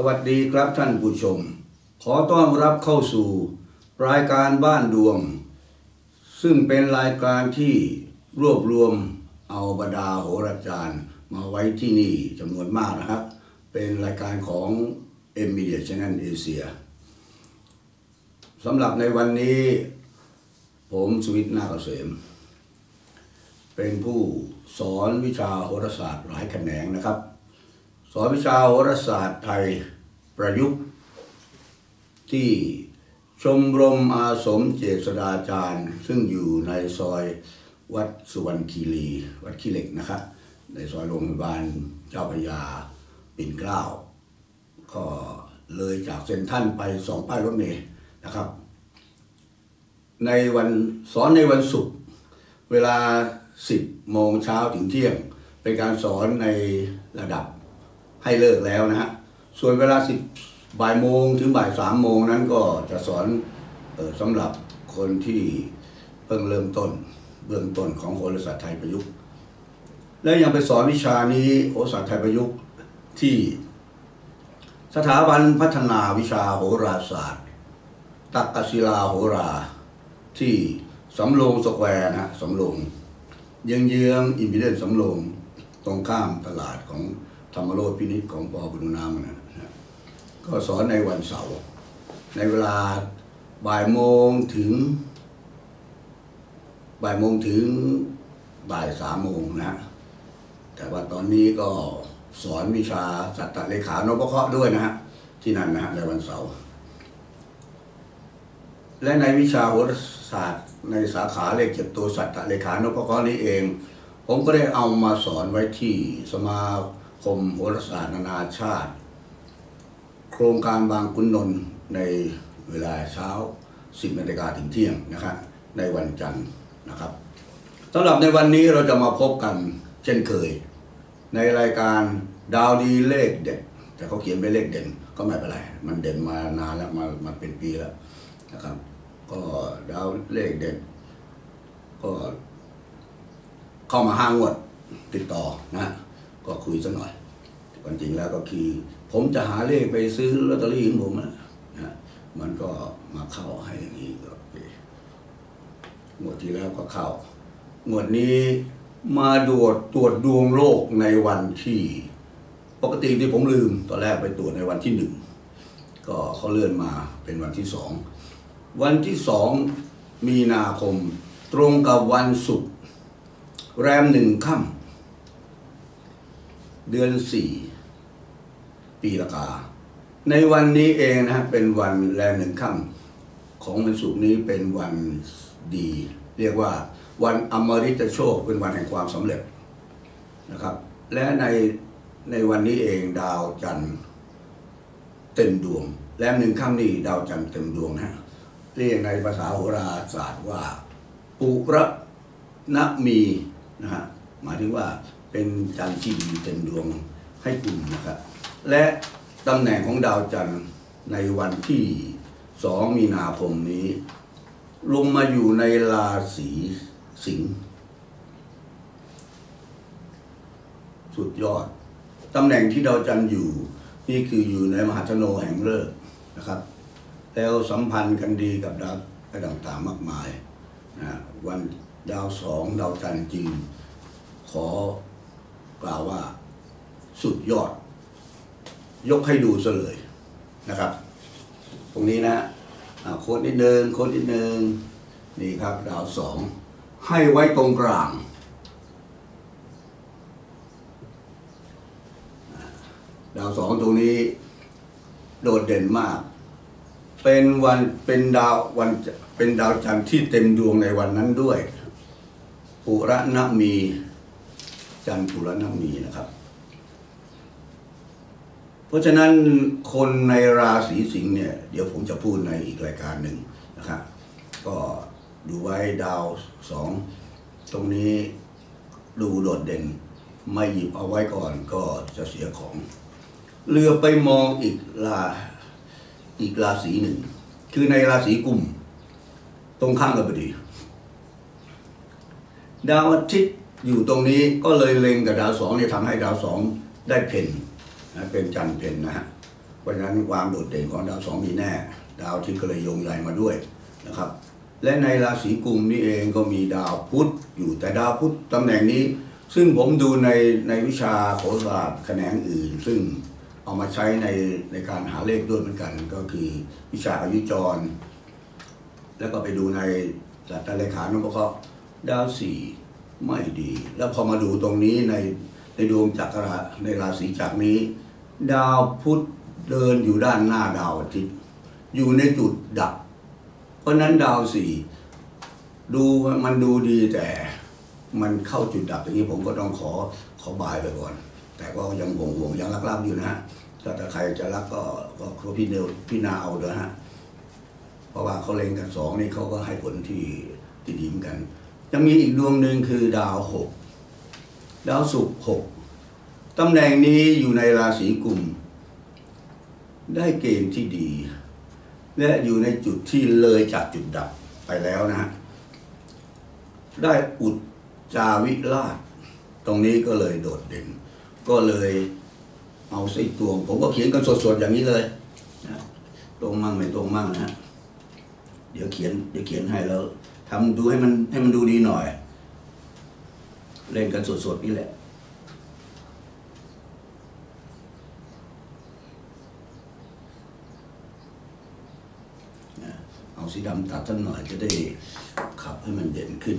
สวัสดีครับท่านผู้ชมขอต้อนรับเข้าสู่รายการบ้านดวงซึ่งเป็นรายการที่รวบรวมเอาบรรดาโหราจารย์มาไว้ที่นี่จำนวนมากนะครับเป็นรายการของ M-Media Channel Asia สำหรับในวันนี้ผมสุวิทย์ นาคเกษมเป็นผู้สอนวิชาโหราศาสตร์หลายแขนงนะครับสอนวิชาโหราศาสตร์ไทยประยุกต์ที่ชมรมอาสมเจษฎาจารย์ซึ่งอยู่ในซอยวัดสุวรรณคีรีวัดขี้เหล็กนะครับในซอยโรงพยาบาลเจ้าพระยาปิ่นเกล้าก็เลยจากเซ็นทรัลไป2ป้ายรถเมล์นะครับในวันสอนในวันศุกร์เวลา 10 โมงเช้าถึงเที่ยงเป็นการสอนในระดับให้เลิกแล้วนะฮะส่วนเวลาบ่ายโมงถึงบ่าย3 โมงนั้นก็จะสอนสำหรับคนที่เพิ่งเริ่มต้นเบื้องต้นของโหราศาสตร์ไทยประยุกต์และยังไปสอนวิชานี้โหราศาสตร์ไทยประยุกต์ที่สถาบันพัฒนาวิชาโหราศาสตร์ตักกศิลาโหราที่สำโรงสแควร์นะสำโรงเยื้องๆอิมพีเรียนสำโรงตรงข้ามตลาดของธรรมโลกพินิจของปอบุญนามนะก็สอนในวันเสาร์ในเวลาบ่ายโมงถึงบ่าย3 โมงนะแต่ว่าตอนนี้ก็สอนวิชาสัตตเลขานพเคราะห์ด้วยนะฮะที่นั่นนะฮะในวันเสาร์และในวิชาโหราศาสตร์ในสาขาเลข7ตัวสัตตเลขานพเคราะห์นี้เองผมก็ได้เอามาสอนไว้ที่สมาคมโหราศาสตร์นานาชาติโครงการบางขุนนนท์ในเวลาเช้า 10 นาฬิกาถึงเที่ยงนะครับในวันจันทร์นะครับสำหรับในวันนี้เราจะมาพบกันเช่นเคยในรายการดาวดีเลขเด่นแต่เขาเขียนเป็นเลขเด่นก็ไม่เป็นไรมันเด่นมานานแล้วมาเป็นปีแล้วนะครับก็ดาวเลขเด่นก็เข้ามา5 งวดติดต่อนะก็คุยสักหน่อยความจริงแล้วก็คือผมจะหาเลขไปซื้อลอตเตอรี่ของผมนะมันก็มาเข้าให้อย่างนี้ก็งวดที่แล้วก็เข้างวดนี้มาตรวจดวงโลกในวันที่ปกติที่ผมลืมตอนแรกไปตรวจในวันที่1ก็เขาเลื่อนมาเป็นวันที่2วันที่ 2 มีนาคมตรงกับวันศุกร์แรม1 ค่ำเดือน4ปีละกาในวันนี้เองนะเป็นวันแรม1 ค่ำของวันศุกร์นี้เป็นวันดีเรียกว่าวันอมฤตโชคเป็นวันแห่งความสำเร็จนะครับและในวันนี้เองดาวจันทร์เต็มดวงแรม1 ค่ำนี้ดาวจันทร์เต็มดวงนะเรียกในภาษาโหราศาสตร์ว่าปุระนะมีนะฮะหมายถึงว่าเป็นจันทร์ที่มีเต็มดวงให้กลุ่มนะครับและตำแหน่งของดาวจันทร์ในวันที่2 มีนาคมนี้ลงมาอยู่ในราศีสิงห์สุดยอดตำแหน่งที่ดาวจันทร์อยู่นี่คืออยู่ในมหาธโนแห่งฤกษ์นะครับแล้วสัมพันธ์กันดีกับดาวต่างๆมากมายนะวันดาว2ดาวจันทร์จริงขอกล่าวว่าสุดยอดยกให้ดูซะเลยนะครับตรงนี้นะโค้ดนิดนึงนี่ครับดาว2ให้ไว้ตรงกลางดาว2ตรงนี้โดดเด่นมากเป็นดาวจันทร์ที่เต็มดวงในวันนั้นด้วยปุระนะมีจันทร์ปุระนะมีนะครับเพราะฉะนั้นคนในราศีสิงห์เนี่ยเดี๋ยวผมจะพูดในอีกรายการหนึ่งนะครับก็ดูไว้ดาว2ตรงนี้ดูโดดเด่นไม่หยิบเอาไว้ก่อนก็จะเสียของเลือกไปมองอีกราศีหนึ่งคือในราศีกุมตรงข้างกันพอดีดาวอาทิตย์อยู่ตรงนี้ก็เลยเล็งกับดาว2เนี่ยทำให้ดาว2ได้เพ่นเป็นจันทร์เพ็ญนะฮะ ราะฉะนั้นความโดดเด่นของดาวสองมีแน่ดาวที่ก็เลยโยงใหญ่มาด้วยนะครับและในราศีกุมนี่เองก็มีดาวพุธอยู่แต่ดาวพุธตำแหน่งนี้ซึ่งผมดูในวิชาโหราศาสตร์แขนงอื่นซึ่งเอามาใช้ในการหาเลขด้วยเหมือนกันก็คือวิชาอายุจรแล้วก็ไปดูในหลักเลขานุปเคราะห์ดาวสี่ไม่ดีแล้วพอมาดูตรงนี้ในดวงจักรในราศีจักรนี้ดาวพุธเดินอยู่ด้านหน้าดาวอาทิตย์อยู่ในจุดดับเพราะนั้นดาวสี่ดูมันดูดีแต่มันเข้าจุดดับอย่างนี้ผมก็ต้องขอบ่ายไปก่อนแต่ก็ยังห่วงยังรักๆอยู่นะฮะถ้าใครจะรักก็ครูพี่นาเอาเด้อฮะเพราะว่าเขาเล็งกันสองนี่เขาก็ให้ผลที่ดีเหมือนกันยังมีอีกดวงหนึ่งคือดาวหกดาวศุกร์หกตำแหน่งนี้อยู่ในราศีกุมได้เกณฑ์ที่ดีและอยู่ในจุดที่เลยจากจุดดับไปแล้วนะฮะได้อุดจาวิราชตรงนี้ก็เลยโดดเด่นก็เลยเอาสิตวงผมก็เขียนกันสดๆอย่างนี้เลยนะตรงมั่งไม่ตรงมั่งนะฮะเดี๋ยวเขียนให้แล้วทำดูให้มันดูดีหน่อยเล่นกันสดๆนี่แหละเอาสีดำตัดท่านหน่อยจะได้ขับให้มันเด่นขึ้น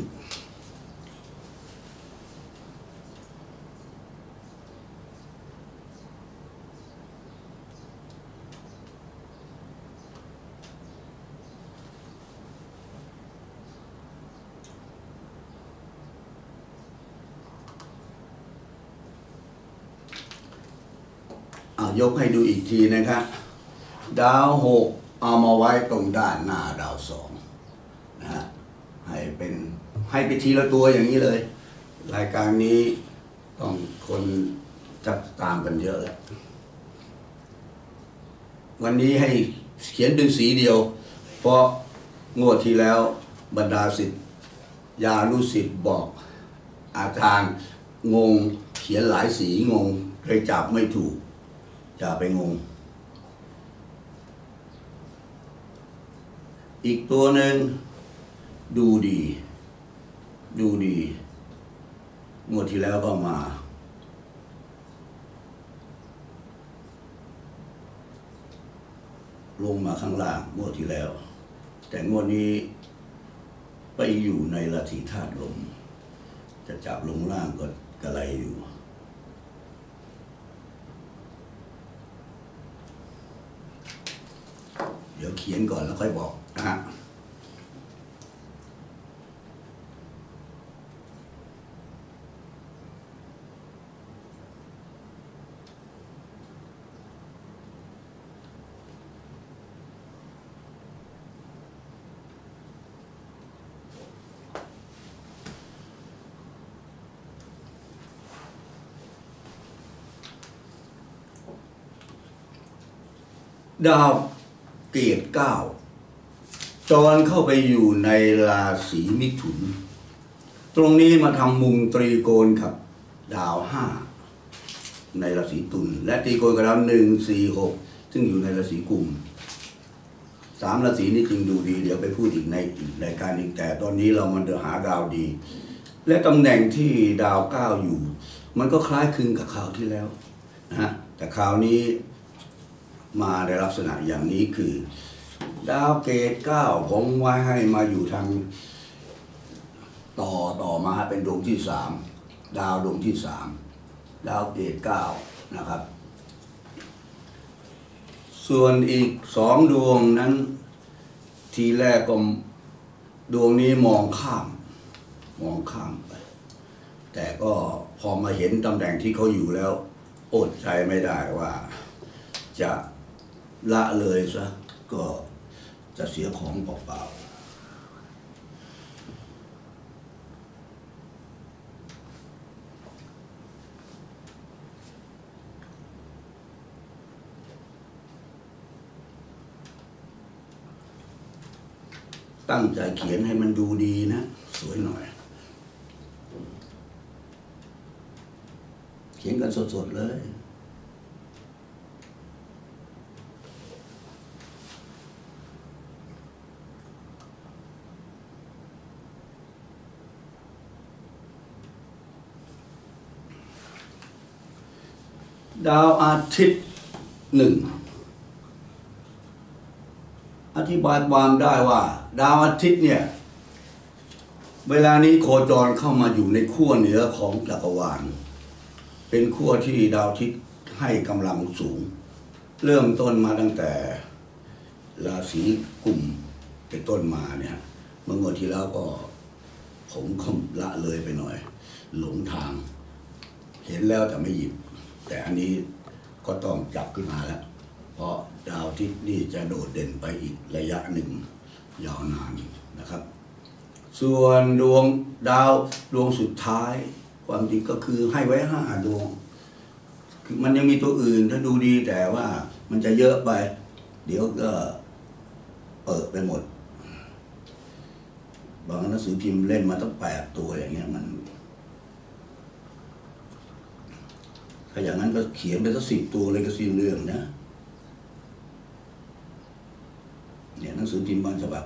ยกให้ดูอีกทีนะครับดาวหกเอามาไว้ตรงด้านหน้าดาวสองนะฮะให้ไปทีละตัวอย่างนี้เลยรายการนี้ต้องคนจับตามกันเยอะแล้ววันนี้ให้เขียนเป็นสีเดียวเพราะงวดที่แล้วบรรดาศิษย์ญาติศิษย์บอกอาจารย์งงเขียนหลายสีงงเลยจับไม่ถูกจะไปงงอีกตัวหนึ่งดูดีงวดที่แล้วก็มาลงมาข้างล่างงวดที่แล้วแต่งวดนี้ไปอยู่ในราศีธาตุลมจะจับลงล่างก็กระไรอยู่เดี๋ยวเขียนก่อนแล้วค่อยบอกนะฮะดาวเกตเก้าจรเข้าไปอยู่ในราศีมิถุนตรงนี้มาทำมุมตรีโกณกับดาวห้าในราศีตุลและตรีโกณกับดาว1 4 6ซึ่งอยู่ในราศีกุมสามราศีนี้จริงดูดีเดี๋ยวไปพูดอีกในรายการอีกแต่ตอนนี้เรามันหาดาวดีและตำแหน่งที่ดาวเก้าอยู่มันก็คล้ายคลึงกับคราวที่แล้วนะฮะแต่คราวนี้มาในลักษณะอย่างนี้คือดาวเกตเก้าผมไว้ให้มาอยู่ทางต่อมาเป็นดวงที่สามดาวดวงที่สามดาวเกตเก้านะครับส่วนอีกสองดวงนั้นทีแรกก็ดวงนี้มองข้ามไปแต่ก็พอมาเห็นตำแหน่งที่เขาอยู่แล้วอดใจไม่ได้ว่าจะละเลยซะก็จะเสียของเปล่าๆตั้งใจเขียนให้มันดูดีนะสวยหน่อยเขียนกันสดๆเลย ดาวอาทิตย์หนึ่งอธิบายความได้ว่าดาวอาทิตย์เนี่ยเวลานี้โคจรเข้ามาอยู่ในขั้วเหนือของจักรวาลเป็นขั้วที่ดาวอาทิตย์ให้กำลังสูงเริ่มต้นมาตั้งแต่ราศีกุมเป็นต้นมาเนี่ยเมื่อวันที่แล้วก็ผมค่อมละเลยไปหน่อยหลงทางเห็นแล้วแต่ไม่หยิบแต่อันนี้ก็ต้องจับขึ้นมาแล้วเพราะดาวอาทิตย์นี่จะโดดเด่นไปอีกระยะหนึ่งยาวนานนะครับส่วนดวงดาวดวงสุดท้ายความจริงก็คือให้ไว้5ดวงคือมันยังมีตัวอื่นถ้าดูดีแต่ว่ามันจะเยอะไปเดี๋ยวก็เปิดไปหมดบางหนังสือพิมพ์เล่นมาตั้ง8ตัวอย่างเงี้ยมันถ้าอย่างนั้นก็เขียนไปสัก10ตัวเลยก็สิ้นเรื่องนะเนี่ยหนังสือพิมพ์บางฉบับ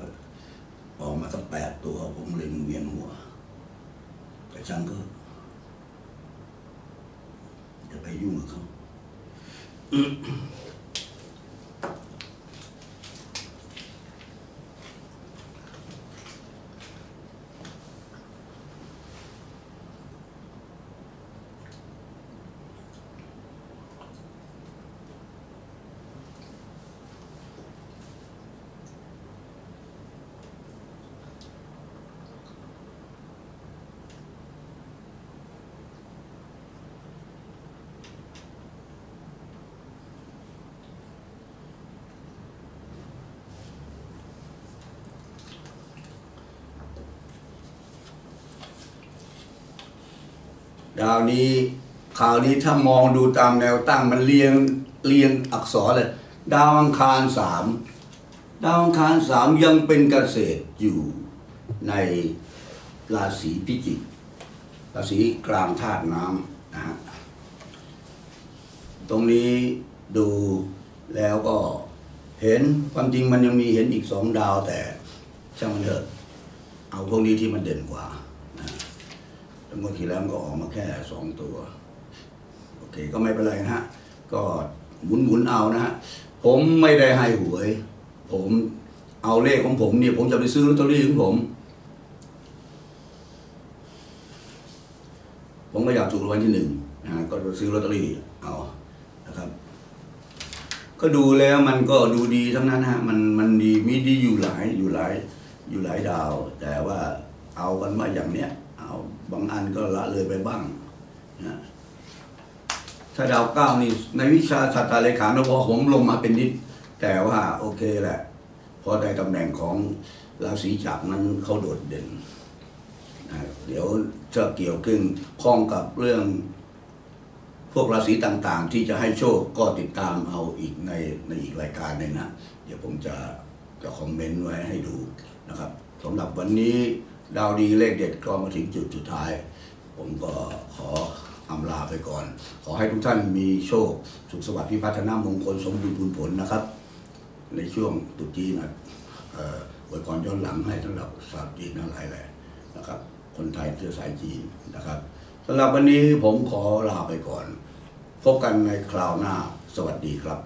ออกมาตั้ง8ตัวผมเลยเวียนหัวแต่ช่างก็จะไปยุ่งกับเขา ดาวนี้ข่าวนี้ถ้ามองดูตามแนวตั้งมันเรียงอักษรเลยดาวอังคาร3ดาวอังคาร3ยังเป็นเกษตรอยู่ในราศีพิจิกราศีกลางธาตุน้ำนะฮะตรงนี้ดูแล้วก็เห็นความจริงมันยังมีเห็นอีก2ดาวแต่ช่างมันเถอะเอาพวกนี้ที่มันเด่นกว่าเมื่อทีแล้วก็ออกมาแค่2ตัวโอเคก็ไม่เป็นไรนะฮะก็หมุนๆเอานะฮะผมไม่ได้ให้หวยผมเอาเลขของผมเนี่ยผมจะไปซื้อลอตเตอรี่ของผมก็อยากถูกรางวัลที่1นะฮะก็ซื้อลอตเตอรี่เอานะครับก็ดูแล้วมันก็ดูดีทั้งนั้นฮะมันดีมีดีอยู่หลายดาวแต่ว่าเอากันว่าอย่างเนี้ยบางอันก็ละเลยไปบ้างนะถ้าดาว9นี่ในวิชาสัตตเลขานพผมลงมาเป็นนิดแต่ว่าโอเคแหละพอได้ตำแหน่งของราศีจักรนั้นเขาโดดเด่นนะเดี๋ยวจะเกี่ยวขึ้นข้องกับเรื่องพวกราศีต่างๆที่จะให้โชคก็ติดตามเอาอีกในอีกรายการหนึ่งนะเดี๋ยวผมจะคอมเมนต์ไว้ให้ดูนะครับสำหรับวันนี้ดาวดีเลขเด็ดก็มาถึงจุดสุดท้ายผมก็ขออำลาไปก่อนขอให้ทุกท่านมีโชคสุขสวัสดิ์พิพัฒนามงคลสมบูรณ์ผลนะครับในช่วงตรุษจีนนะอวยพรย้อนหลังให้สำหรับชาวจีนทั้งหลายแหละนะครับคนไทยเชื้อสายจีนนะครับสำหรับวันนี้ผมขอลาไปก่อนพบกันในคราวหน้าสวัสดีครับ